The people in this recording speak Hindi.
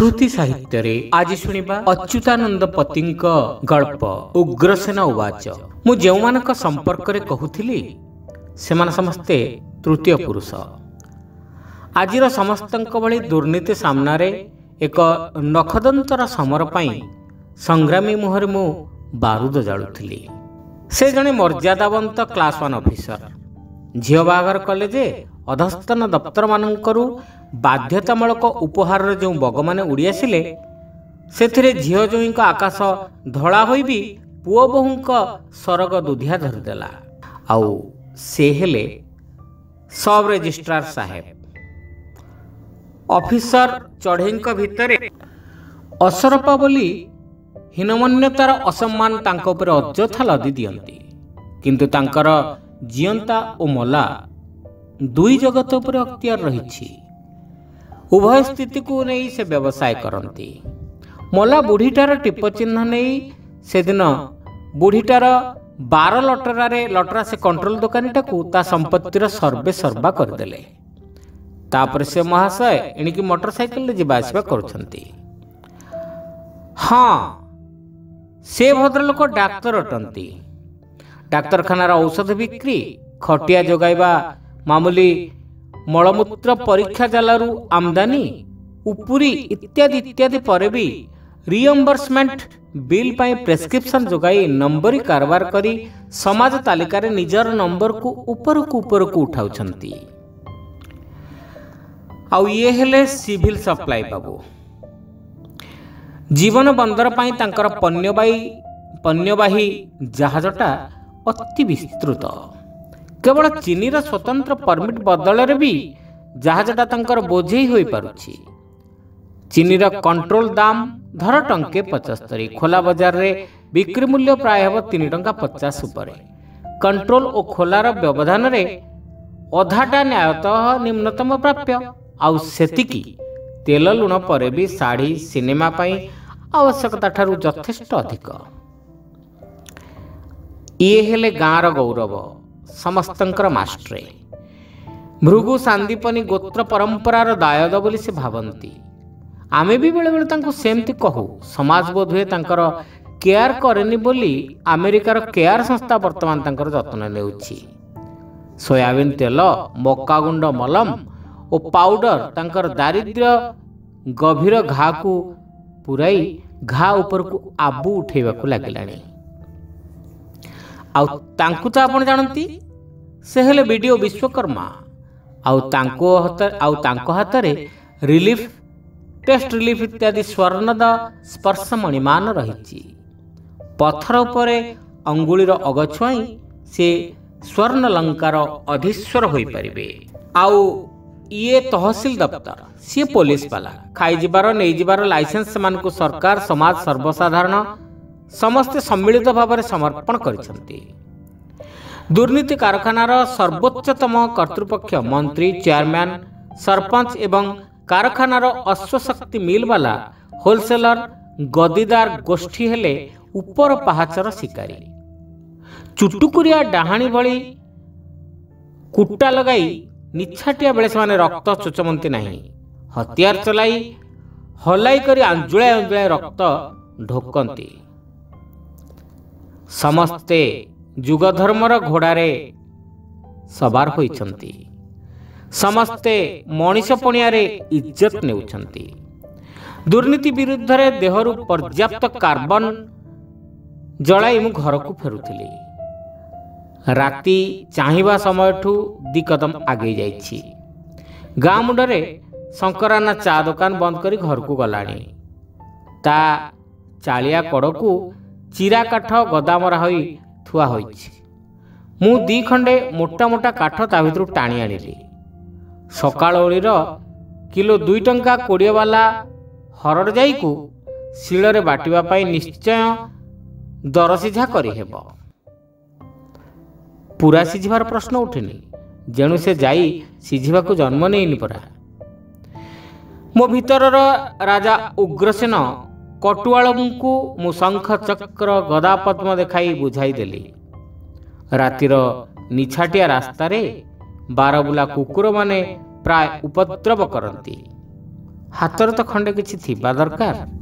श्रुति साहित्य रे आज सुनिबा अच्युतानंद पति गल्प उग्रसेना उवाच। मु जो मानक संपर्क रे कहूथिली सेमान समस्ते तृतीय पुरुष। आज समस्तक भली दुर्नीति सामना रे एक नखदंतर समर पाई संग्रामी मुहर मु बारूद जाळुथिली। से जने मर्यादावंत क्लास 1 ऑफिसर झियो बागर कॉलेजे अधस्तन दफ्तर मानू बाध्यतामूलक उपहार जो बग मैंने उड़ी आसिले से झियो जोई का आकाश धड़ा हो भी पुओ बहु का सरग दुधिया धरिदेला। आउ से हेले सब रेजिस्ट्रार साहेब। ऑफिसर चढ़ई भितर असरपा बोली हीनमन्यतार असम्मान अजथा लदी दियंती, किंतु तांकर जियंता और मला दुई जगत पर अख्तियार रही। उभय स्थिति को नहीं से व्यवसाय करती। मला बुढ़ीटार टीप चिन्ह नहीं से दिन बुढ़ीटार 12 लटरा से कंट्रोल दुकानीटा को संपत्तिर सर्वे सर्वा करदेले। तापर से महाशय एणिकी मोटरसाइकिल जी आसवा करुछंती। हाँ, से भद्रलोक डाक्तर अटंती। डाक्तरखानार औषध बिक्री, खटिया जोगाइबा, मामूली मलमूत्र परीक्षा जालू आमदानी उपुरी इत्यादि इत्यादि पर भी रिएम्बर्समेंट बिल पाई प्रेस्क्रिप्शन जोगाई नंबरी कारबार करी समाज तालिकार निजर नंबर को ऊपर को उठाउछंती। आउ ये हेले सिविल सप्लाई बाबू। जीवन बंदर पाई तांकर पण्यवाही जहाजटा अति विस्तृत। केवल चीनीर स्वतंत्र परमिट बदल भी जहाजटा तांकर बोझेई होई पारुछि। चीनीर कंट्रोल दाम धर टंके 75, खोला बाजार रे बिक्री मूल्य प्राय हे 3.50 उपरे। कंट्रोल और खोलार व्यवधान रे अधाटा न्यायतः निम्नतम प्राप्य। आउ सेतिकी तेल लुण पर भी साड़ी सिनेमा पाई आवश्यकता ठारू यथेष्ट अधिक। ये हेले गाँर गौरव समस्तंकर मास्टरे। भृगु सांदीपनी गोत्र परंपरार दायद बोली से भावंती। आमे भी बेले बेले तांको सेमती कहू। समाज बोध हुए तांकर केयर करेनी बोली अमेरिकार केयर संस्था वर्तमान तांकर जतन नेउछि। सोयाबीन तेल, मक्का गुंड, मलम और पाउडर तांकर दारिद्र्य गभीर घा को पुराई घा उपर को आबू उठेवा को लगिलाणी। आउ तांकु त आपण जानती से हेले वीडियो विश्वकर्मा। आउ तांको हातरे रिलीफ टेस्ट रिलीफ इत्यादि स्वर्णद स्पर्श मणिमान रही। पथर उपरे अंगुलीर अगछुआई से स्वर्ण लंकार अधीश्वर होई परिबे। आउ ये तहसील दफ्तर, सी पुलिस वाला खाई जिबार नहीं जिबार लाइसेंस को सरकार समाज सर्वसाधारण समस्ते सम्मिलित भाव में समर्पण करिसंती। दुर्नीति कारखानार सर्वोच्चतम कर्तृपक्ष मंत्री, चेयरमैन, सरपंच एवं कारखानार अश्वशक्ति मिल वाला होलसेलर गदीदार गोष्ठी हेले उपर पहाचर शिकारी। चुटुकुरिया डाहाणी भली कुट्टा लगाई निछाटिया बेले से रक्त चोचमती नहीं। हथियार चलाई हलाई करी आंजुलाए आंजुलाए रक्त ढोकती। समस्ते जुगधर्मर घोड़ारे सवार होइछंती। समस्ते मनीष पणियारे इज्जत नेउछंती। दुर्नीति विरुद्ध रे देहरु पर्याप्त कार्बन जलाई मु घर को फेरुथिली। राति चाहिबा समय ठू दी कदम आगे जाइछि। गाँ मुंडरे शंकराना चा दुकान बंद करी घर को गलाणी। ता चालिया कड़कू चीरा काठ गदामरा होई थुआ होइछि। मु दी खंडे मोटा मोटा काठ ता भितरु टाणी आनिली। सकाळ ओळीर किलो 2.20 वाला हरड़ जाई को शिलरे बाटिबा पाई निश्चय दरसिझा करी हेबो। पूरा सिझिवार प्रश्न उठेनि, जेणु से जाई सिझिवा को जन्म नहीं पड़ा। मो भीतर राजा उग्रसेन कटुआलंकु मु शंख चक्र गदा पद्म देखाई बुझाई देली। रातिर निछाटिया रास्तारे बारबुला कुकुर माने प्राय उपद्रव करती। हाथ तो खंडे किसी थी दरकार।